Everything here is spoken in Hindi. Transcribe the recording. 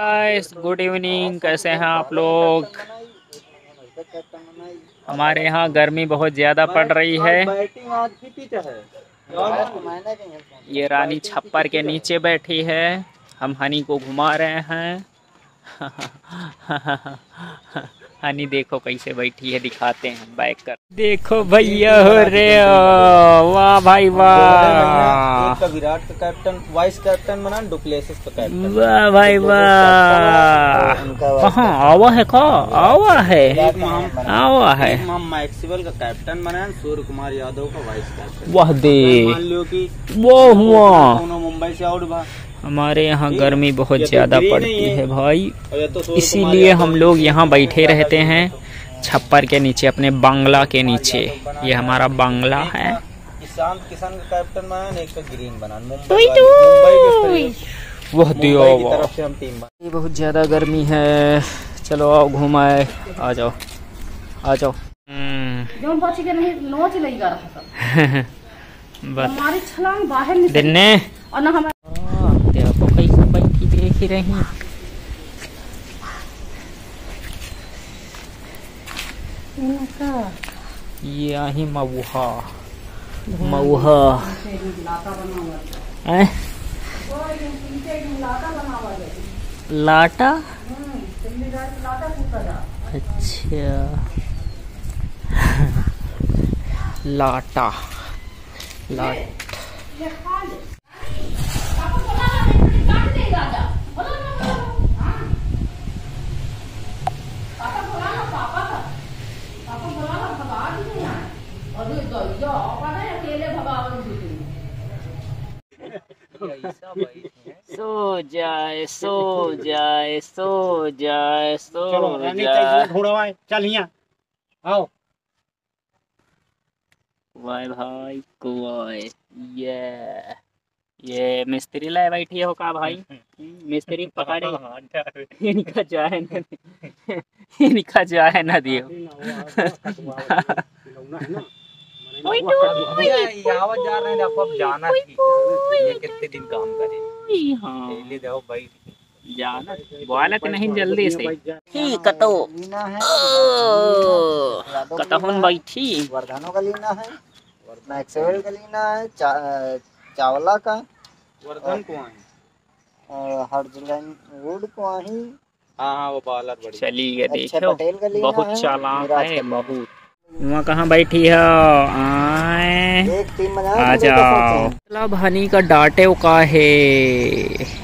गाइस गुड इवनिंग, कैसे हैं आप लोग। हमारे यहाँ गर्मी बहुत ज़्यादा पड़ रही है। ये रानी छप्पर के नीचे बैठी है, हम हनी को घुमा रहे हैं। हनी देखो कैसे बैठी है, दिखाते हैं बैक कर। देखो भैया हो रे, वाह भाई वाह। विराट का कैप्टन, वाइस कैप्टन बना डुप्लेसिस का कैप्टन। वाह भाई वाह, कहाँ आवा है, मैक्सिवल का कैप्टन बना, सूर्य कुमार यादव का वाइस कैप्टन। वाह दे, मान लो की वो हुआ मुंबई से आउट। हमारे यहाँ गर्मी बहुत ज़्यादा पड़ती है भाई, इसीलिए हम लोग यहाँ बैठे रहते हैं छप्पर के नीचे, अपने बंगला के नीचे। ये हमारा बंगला है। किसान का कैप्टन बना, एक ग्रीन बना मुंबई वह दियो। बहुत ज़्यादा गर्मी है, चलो आओ घुमाए, आ जाओ आ जाओ। बाहर देख ही रही ये आही मऊहा मऊहा लाटा। अच्छा लाटा लाट। सो जाए थोड़ा आओ भाई भाई कोई। ये मिस्त्री लाए बैठी हो का भाई, मिस्त्री पकड़े इनका जाए ना, इनका जाए ना दियो। जा रहे हैं आपको, अब जाना कितने दिन काम करें। हाँ देखो भाई, जाना बोलत नहीं जल्दी से ही कतो कतहुन बैठी। वर्धनों का लीना है, मैक्सवेल का लीना है, चावला का, वर्धन को और हरजलन वुड को आही। हाँ वो बॉलर बड़ी चली गई, देखो बहुत चालाक है बहुत। वहाँ कहाँ बैठी है, आ जाओ। हनी का डांटे का है।